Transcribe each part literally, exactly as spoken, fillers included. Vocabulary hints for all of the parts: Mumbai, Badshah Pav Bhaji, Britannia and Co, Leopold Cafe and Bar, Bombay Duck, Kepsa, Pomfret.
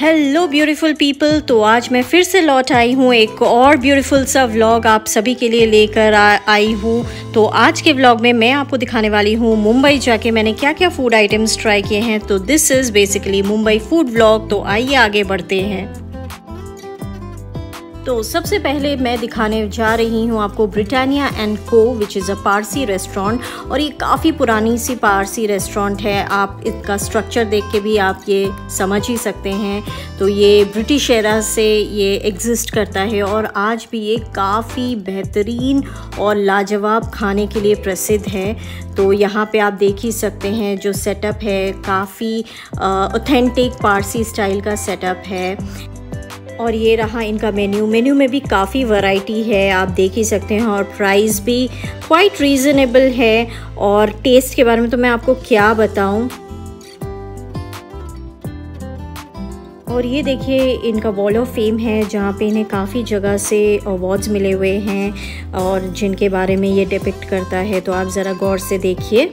Hello beautiful people, तो आज मैं फिर से लौट आई हूँ एक और ब्यूटीफुल सा व्लॉग आप सभी के लिए लेकर आई हूँ। तो आज के व्लॉग में मैं आपको दिखाने वाली हूँ मुंबई जाके मैंने क्या क्या फूड आइटम्स ट्राई किए हैं। तो this is basically Mumbai food vlog. तो आइए आगे बढ़ते हैं। तो सबसे पहले मैं दिखाने जा रही हूँ आपको Britannia and co, which is a Parsi restaurant, और ये काफ़ी पुरानी सी पारसी रेस्टोरेंट है। आप इसका स्ट्रक्चर देख के भी आप ये समझ ही सकते हैं। तो ये ब्रिटिश एरा से ये एग्जिस्ट करता है और आज भी ये काफ़ी बेहतरीन और लाजवाब खाने के लिए प्रसिद्ध है। तो यहाँ पे आप देख ही सकते हैं जो सेटअप है, काफ़ी ऑथेंटिक पारसी स्टाइल का सेटअप है। और ये रहा इनका मेन्यू। मेन्यू में भी काफ़ी वैरायटी है, आप देख ही सकते हैं, और प्राइस भी क्वाइट रीज़नेबल है। और टेस्ट के बारे में तो मैं आपको क्या बताऊं। और ये देखिए इनका वॉल ऑफ फेम है, जहाँ पे इन्हें काफ़ी जगह से अवार्ड्स मिले हुए हैं और जिनके बारे में ये डिपिक्ट करता है। तो आप ज़रा गौर से देखिए।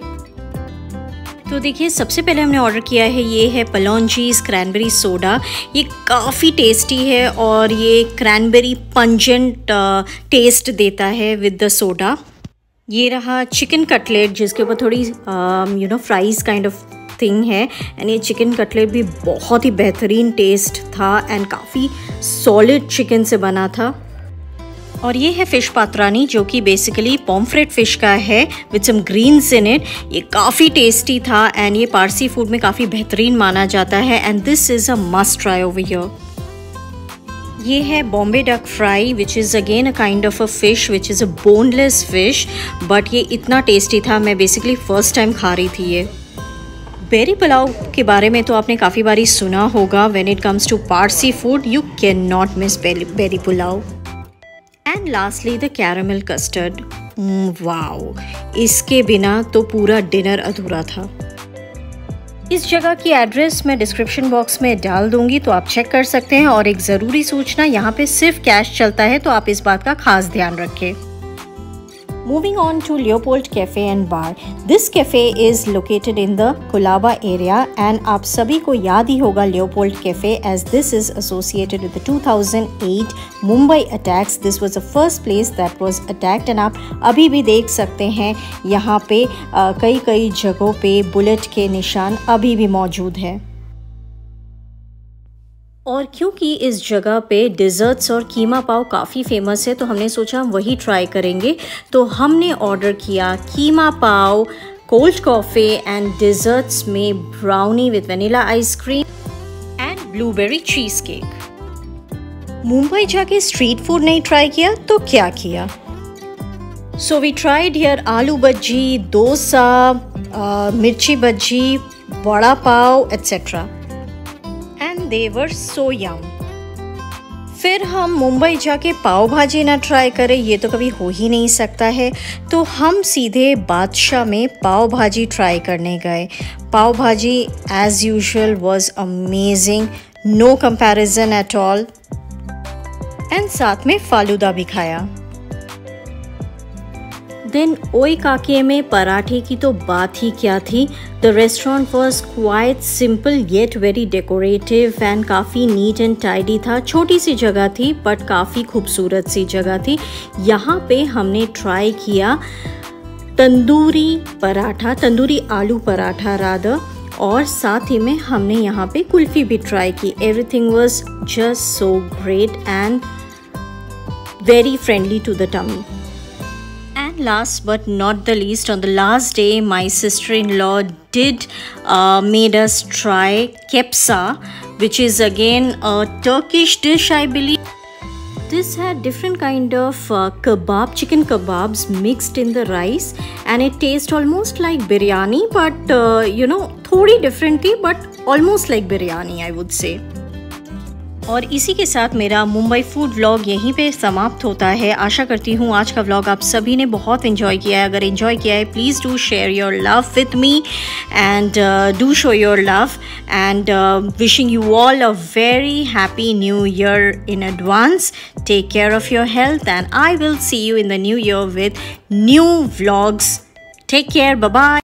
तो देखिए सबसे पहले हमने ऑर्डर किया है, ये है पलौंजी क्रैनबेरी सोडा। ये काफ़ी टेस्टी है और ये क्रैनबेरी पंजेंट टेस्ट देता है विद द सोडा। ये रहा चिकन कटलेट, जिसके ऊपर थोड़ी you know fries kind of thing है। एंड ये चिकन कटलेट भी बहुत ही बेहतरीन टेस्ट था एंड काफ़ी सॉलिड चिकन से बना था। और ये है फ़िश पात्रानी, जो कि बेसिकली पॉम्फ्रेट फ़िश का है with some greens in it. ये काफ़ी टेस्टी था एंड ये पारसी फूड में काफ़ी बेहतरीन माना जाता है and this is a must try over here. ये है Bombay duck fry, which is again a kind of a fish which is a boneless fish, but ये इतना टेस्टी था, मैं बेसिकली फ़र्स्ट टाइम खा रही थी ये। बेरी पुलाव के बारे में तो आपने काफ़ी बारी सुना होगा। When it comes to Parsi food you can not miss berry pulao. And lastly the caramel custard. Wow, इसके बिना तो पूरा डिनर अधूरा था। इस जगह की एड्रेस मैं डिस्क्रिप्शन बॉक्स में डाल दूंगी, तो आप चेक कर सकते हैं। और एक ज़रूरी सूचना, यहाँ पे सिर्फ कैश चलता है, तो आप इस बात का खास ध्यान रखें। Moving on to Leopold Cafe and Bar. This cafe is located in the Colaba area and आप सभी को याद ही होगा Leopold Cafe, as this is associated with the two thousand eight Mumbai attacks. This was the first place that was attacked and आप अभी भी देख सकते हैं यहाँ पे कई कई जगहों पे बुलेट के निशान अभी भी मौजूद हैं। और क्योंकि इस जगह पे डिज़र्ट्स और कीमा पाव काफ़ी फेमस है, तो हमने सोचा हम वही ट्राई करेंगे। तो हमने ऑर्डर किया keema pav, cold coffee and desserts में brownie with vanilla ice cream and blueberry cheese cake. Mumbai जाके स्ट्रीट फूड नहीं ट्राई किया तो क्या किया। सो वी ट्राइड हियर आलू भज्जी, डोसा, मिर्ची Bhajji, vada pav etcetera. They were so young. फिर हम मुंबई जाके पाव भाजी ना ट्राई करें, ये तो कभी हो ही नहीं सकता है। तो हम सीधे बादशाह में पाव भाजी ट्राई करने गए। पाव भाजी as usual was amazing, no comparison at all, and साथ में फालूदा भी खाया। देन ओई काके में पराठे की तो बात ही क्या थी। The restaurant was quite simple yet very decorative and काफ़ी नीट एंड टाइडी था। छोटी सी जगह थी बट काफ़ी खूबसूरत सी जगह थी। यहाँ पे हमने ट्राई किया तंदूरी पराठा, तंदूरी आलू पराठा रादर, और साथ ही में हमने यहाँ पे कुल्फ़ी भी ट्राई की। Everything was just so great and very friendly to the tummy. Last but not the least, on the last day my sister-in-law did uh, made us try Kepsa, which is again a Turkish dish, I believe. This had different kind of uh, kebab, chicken kebabs mixed in the rice, and it tastes almost like biryani, but uh, you know, थोड़ी different थी, but almost like biryani, I would say. और इसी के साथ मेरा Mumbai food vlog यहीं पे समाप्त होता है। आशा करती हूँ आज का व्लॉग आप सभी ने बहुत एंजॉय किया है। अगर एंजॉय किया है please do share your love with me and do show your love, and wishing you all a very happy new year in advance. Take care of your health and I will see you in the new year with new vlogs. Take care, bye bye.